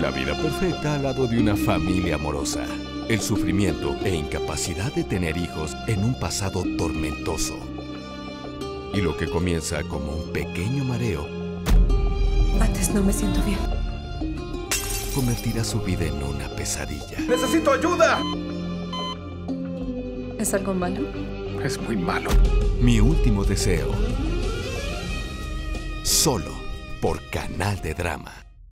La vida perfecta al lado de una familia amorosa. El sufrimiento e incapacidad de tener hijos en un pasado tormentoso. Y lo que comienza como un pequeño mareo. Antes no me siento bien. Convertirá su vida en una pesadilla. ¡Necesito ayuda! ¿Es algo malo? Es muy malo. Mi último deseo. Solo por Kanal D Drama.